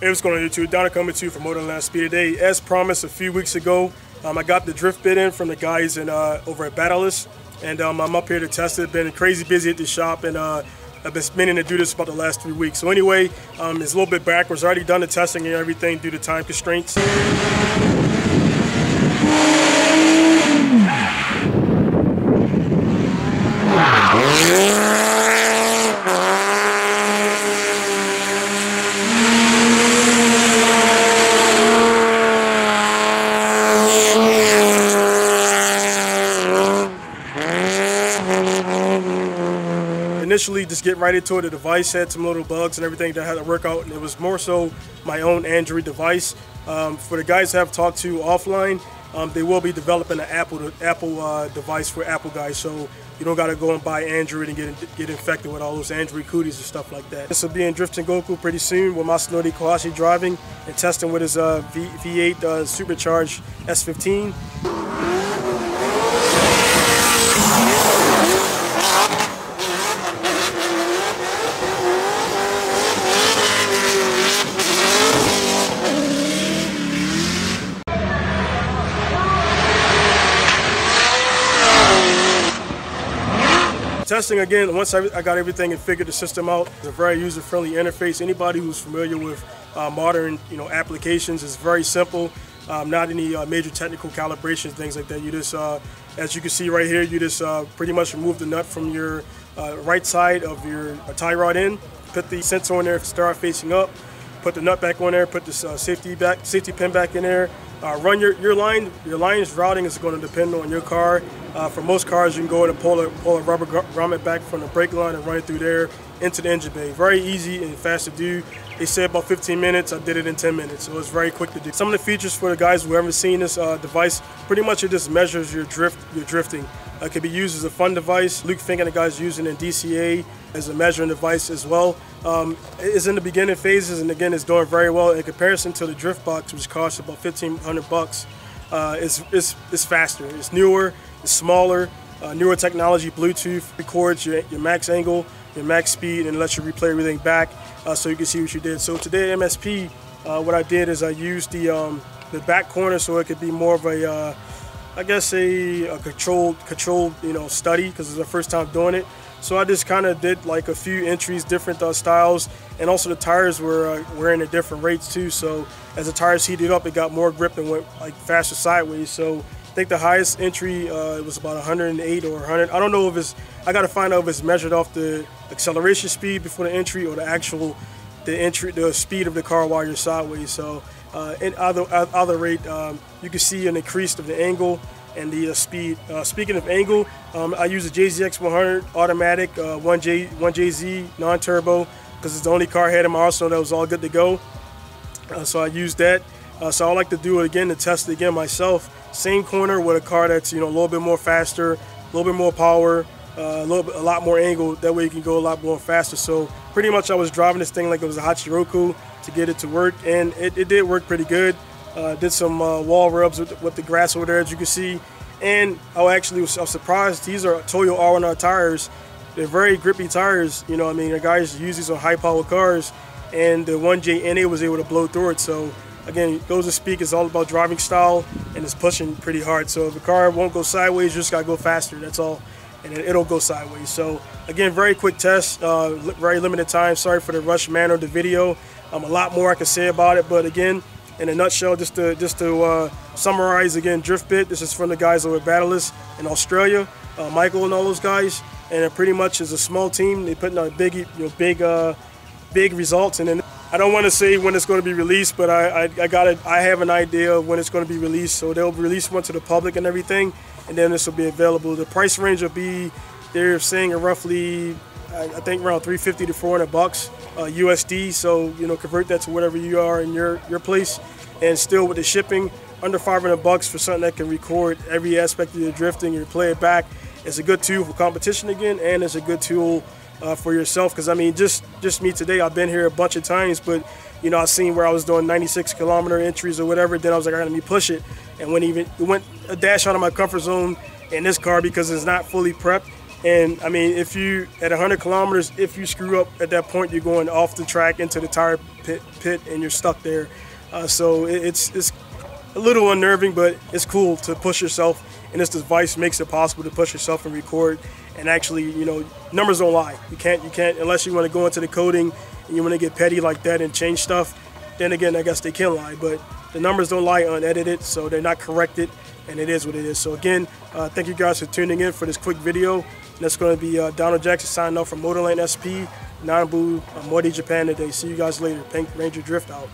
Hey, what's going on YouTube? Donald coming to you from Motorland Speed today. As promised a few weeks ago, I got the Driftbit in from the guys over at Battleist, and I'm up here to test it. Been crazy busy at the shop, and I've been meaning to do this about the last 3 weeks. So anyway, it's a little bit backwards. I already done the testing and everything due to time constraints. Initially, just get right into it. The device had some little bugs and everything that I had to work out, and it was more so my own Android device. For the guys I've talked to offline, they will be developing an Apple device for Apple guys, so you don't gotta go and buy Android and get infected with all those Android cooties and stuff like that. This will be in Drift and Goku pretty soon with Masanori Kohashi driving and testing with his V8 supercharged S15. Testing again, once I got everything and figured the system out, it's a very user-friendly interface. Anybody who's familiar with modern applications, is very simple, not any major technical calibration, things like that. You just, as you can see right here, you just pretty much remove the nut from your right side of your tie rod end, put the sensor on there, start facing up, put the nut back on there, put the safety pin back in there, run your line. Your line's routing is going to depend on your car. For most cars, you can go in and pull a rubber grommet back from the brake line and run it through there into the engine bay. Very easy and fast to do. They say about 15 minutes. I did it in 10 minutes, so it's very quick to do. Some of the features for the guys who haven't seen this device, pretty much it just measures your drifting. It can be used as a fun device. Luke Fink and the guys using in DCA as a measuring device as well. It's in the beginning phases, and again, it's doing very well in comparison to the drift box, which costs about 1,500 bucks. It's faster, it's newer, it's smaller, newer technology. Bluetooth records your max angle, your max speed, and lets you replay everything back so you can see what you did. So today at MSP, what I did is I used the back corner so it could be more of a, I guess a controlled study, because it's the first time doing it. So I just kind of did like a few entries, different styles, and also the tires were wearing at different rates too. So as the tires heated up, it got more grip and went like faster sideways. So I think the highest entry it was about 108 or 100. I don't know if it's, I got to find out if it's measured off the acceleration speed before the entry or the actual the speed of the car while you're sideways. So in other rate, you can see an increase of the angle and the speed. Speaking of angle, I use a JZX100 automatic 1JZ non-turbo because it's the only car I had in my arsenal that was all good to go. So I used that. So I like to do it again to test it again myself. Same corner with a car that's a little bit more faster, a little bit more power, a lot more angle. That way you can go a lot more faster. So pretty much I was driving this thing like it was a Hachiroku to get it to work, and it did work pretty good. Did some wall rubs with the grass over there, as you can see, and I was surprised. These are Toyo R&R tires. They're very grippy tires. You know what I mean? The guys use these on high power cars, and the 1JNA was able to blow through it. So again, it goes to speak, it's all about driving style, and it's pushing pretty hard. So if the car won't go sideways, you just gotta go faster, that's all, and it'll go sideways. So again, very quick test, very limited time. Sorry for the rush manner of the video. A lot more I can say about it, but again, in a nutshell, just to summarize again, Driftbit. This is from the guys over at Battleist in Australia, Michael and all those guys, and it pretty much is a small team. They're putting out big results, and then I don't want to say when it's going to be released, but I have an idea of when it's going to be released. So they'll release one to the public and everything, and then this will be available. The price range will be, they're saying roughly, I think around 350 to 400 bucks USD. So convert that to whatever you are in your place, and still with the shipping under 500 bucks for something that can record every aspect of your drifting, your play it back. It's a good tool for competition again, and it's a good tool for yourself, because I mean, just me today, I've been here a bunch of times, but I seen where I was doing 96-kilometer entries or whatever. Then I was like, I gotta push it, and went a dash out of my comfort zone in this car because it's not fully prepped. And I mean, if you at 100 kilometers, if you screw up at that point, you're going off the track into the tire pit and you're stuck there. So it's a little unnerving, but it's cool to push yourself. And this device makes it possible to push yourself and record. And actually, you know, numbers don't lie. You can't unless you want to go into the coding and you want to get petty like that and change stuff. Then again, I guess they can lie, but the numbers don't lie unedited, so they're not corrected, and it is what it is. So again, thank you guys for tuning in for this quick video. And that's going to be Donald Jackson signing off from Motorland SP, Nanabu, Mori, Japan today. See you guys later. Pink Ranger Drift out.